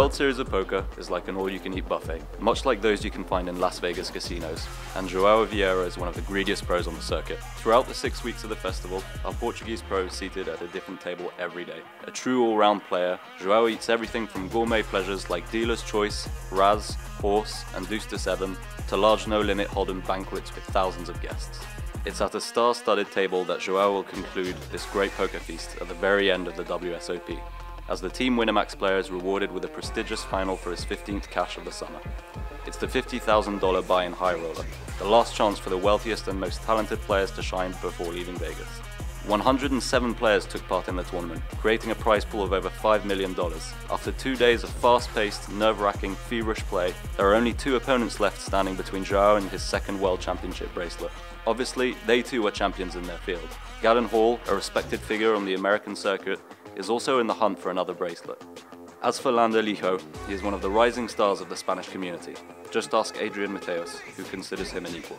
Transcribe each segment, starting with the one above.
World Series of Poker is like an all-you-can-eat buffet, much like those you can find in Las Vegas casinos, and João Vieira is one of the greediest pros on the circuit. Throughout the 6 weeks of the festival, our Portuguese pro is seated at a different table every day. A true all-round player, João eats everything from gourmet pleasures like Dealer's Choice, Raz, Horse and Deuce to 7, to large no-limit hold'em banquets with thousands of guests. It's at a star-studded table that João will conclude this great poker feast at the very end of the WSOP, as the Team Winamax player is rewarded with a prestigious final for his 15th cash of the summer. It's the $50,000 buy-in high roller, the last chance for the wealthiest and most talented players to shine before leaving Vegas. 107 players took part in the tournament, creating a prize pool of over $5 million. After 2 days of fast-paced, nerve-wracking, feverish play, there are only two opponents left standing between João and his second World Championship bracelet. Obviously, they too are champions in their field. Galen Hall, a respected figure on the American circuit, is also in the hunt for another bracelet. As for Lander Lijo, he is one of the rising stars of the Spanish community. Just ask Adrian Mateos, who considers him an equal.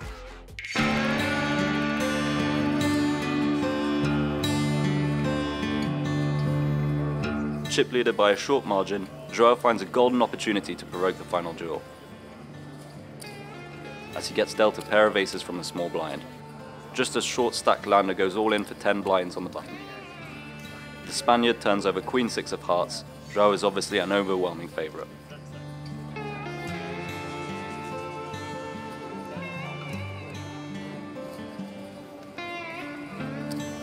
Chip leader by a short margin, João finds a golden opportunity to provoke the final duel, as he gets dealt a pair of aces from the small blind, just as short stack Lander goes all in for 10 blinds on the button. The Spaniard turns over Queen Six of Hearts. João is obviously an overwhelming favourite.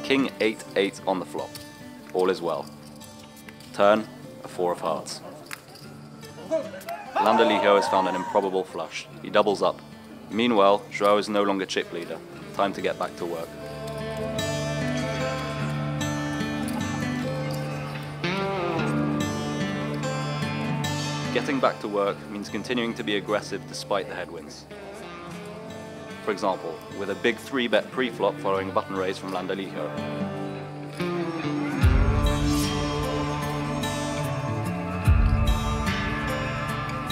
King 8-8 on the flop. All is well. Turn, a Four of Hearts. Lander Lijo has found an improbable flush. He doubles up. Meanwhile, João is no longer chip leader. Time to get back to work. Getting back to work means continuing to be aggressive despite the headwinds. For example, with a big 3-bet pre-flop following a button raise from Lander Lijo.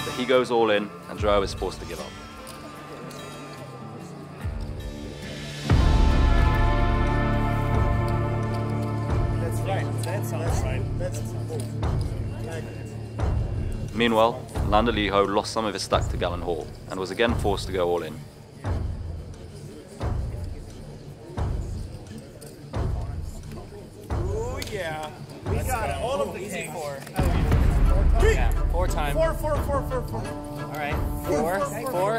But he goes all in and João is forced to give up. Meanwhile, Lander Lijo lost some of his stack to Galen Hall and was again forced to go all in. Oh yeah, we got it. All of the easy four. Four times. Four. All right, four.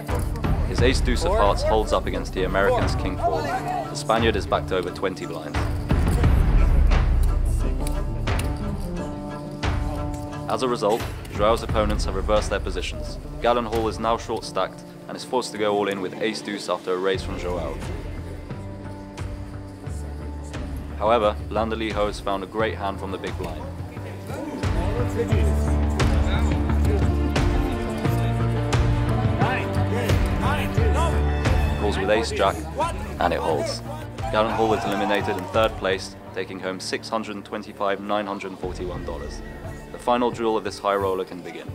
His ace deuce of hearts holds up against the American's king four. The Spaniard is back to over 20 blinds. As a result, João's opponents have reversed their positions. Galen Hall is now short stacked and is forced to go all in with ace deuce after a raise from João. However, Lander Lijo has found a great hand from the big blind. Calls with ace jack, and it holds. Galen Hall is eliminated in third place, taking home $625,941. The final duel of this high roller can begin.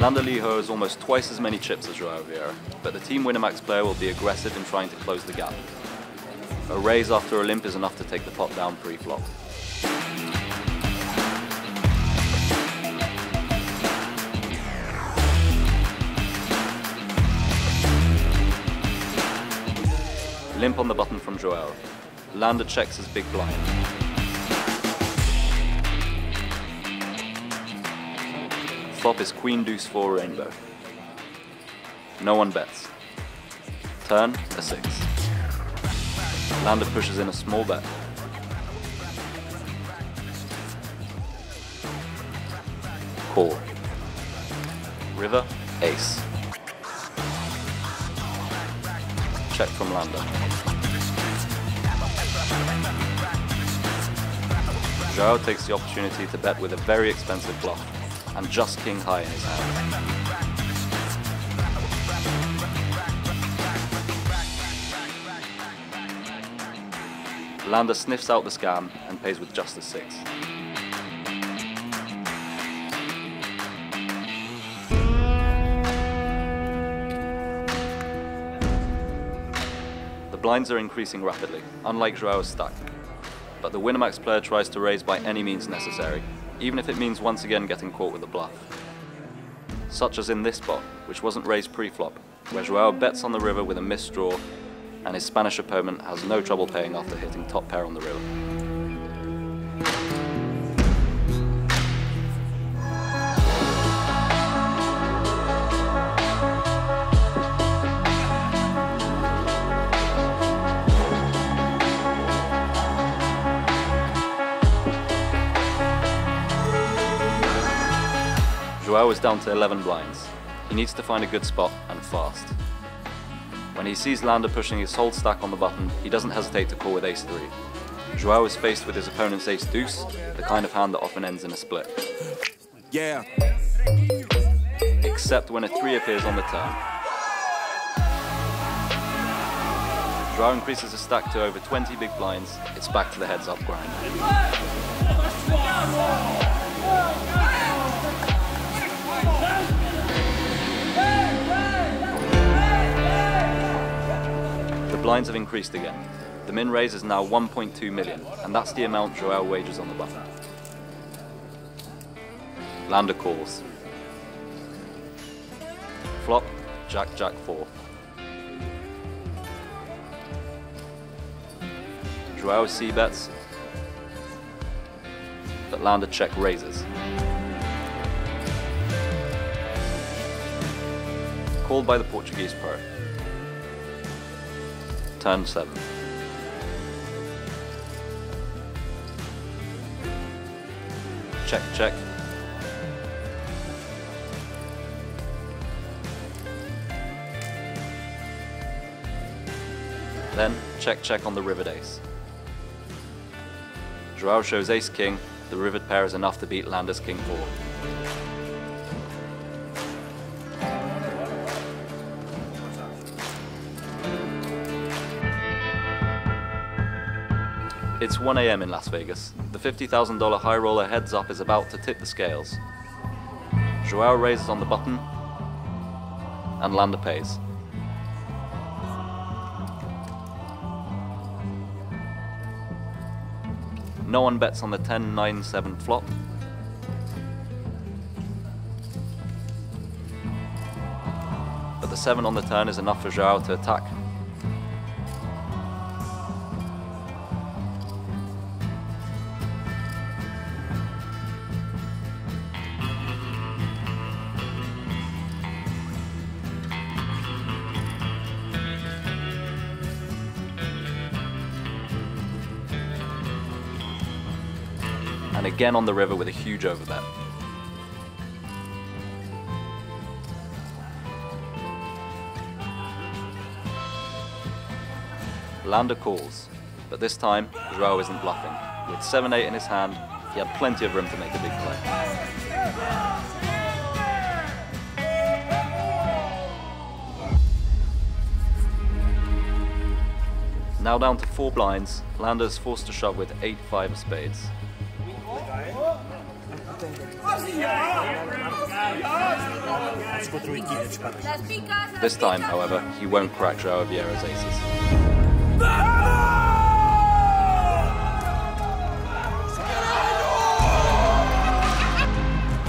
Lander Lijo has almost twice as many chips as João Vieira, but the Team Winamax player will be aggressive in trying to close the gap. A raise after a limp is enough to take the pot down pre-flop. Limp on the button from João. Lander checks his big blind. Flop is Queen Deuce 4 Rainbow. No one bets. Turn, a 6. Lander pushes in a small bet. Call. River, ace. Check from Lander. João takes the opportunity to bet with a very expensive bluff, and just king high in his hand. Lander sniffs out the scam and pays with just a 6. The blinds are increasing rapidly, unlike João's stack. But the Winamax player tries to raise by any means necessary, even if it means once again getting caught with a bluff. Such as in this spot, which wasn't raised pre-flop, where João bets on the river with a missed draw, and his Spanish opponent has no trouble paying after hitting top pair on the river. João is down to 11 blinds. He needs to find a good spot, and fast. When he sees Lander pushing his whole stack on the button, he doesn't hesitate to call with ace-3. João is faced with his opponent's ace-deuce, the kind of hand that often ends in a split. Yeah. Except when a 3 appears on the turn. João increases his stack to over 20 big blinds. It's back to the heads-up grind. The blinds have increased again. The min raise is now 1.2 million, and that's the amount João wagers on the button. Lander calls. Flop, jack, jack, 4. João c-bets, but Lander check raises. Called by the Portuguese pro. Turn 7. Check, check. Then check, check on the rivered ace. João shows ace king. The rivered pair is enough to beat Lander's king 4. It's 1 AM in Las Vegas. The $50,000 high roller heads up is about to tip the scales. João raises on the button, and Lander pays. No one bets on the 10-9-7 flop. But the 7 on the turn is enough for João to attack. And again on the river with a huge overbet. Lander calls, but this time João isn't bluffing. With 7-8 in his hand, he had plenty of room to make a big play. Now down to 4 blinds, Lander is forced to shove with 8-5 of spades. This time, however, he won't crack João Vieira's aces.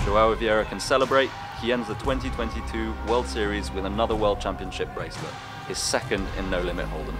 João Vieira can celebrate. He ends the 2022 World Series with another World Championship bracelet, his second in No Limit Hold'em.